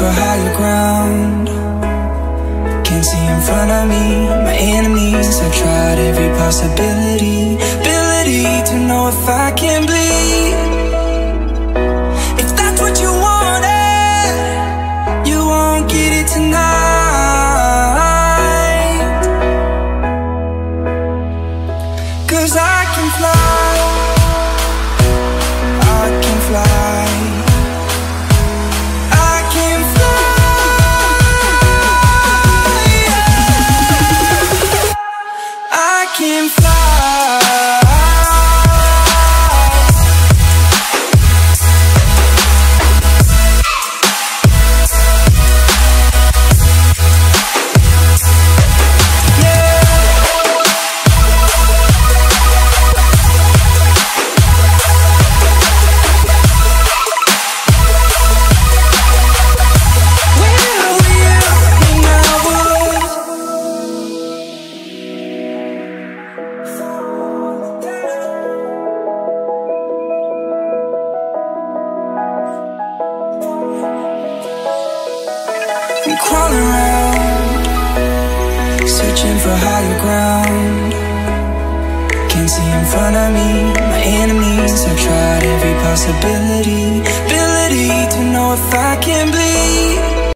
for higher ground. Can't see in front of me, my enemies. I've tried every possibility, ability to know if I can bleed. Crawling around, searching for higher ground. Can't see in front of me, my enemies. I've tried every possibility, ability to know if I can bleed.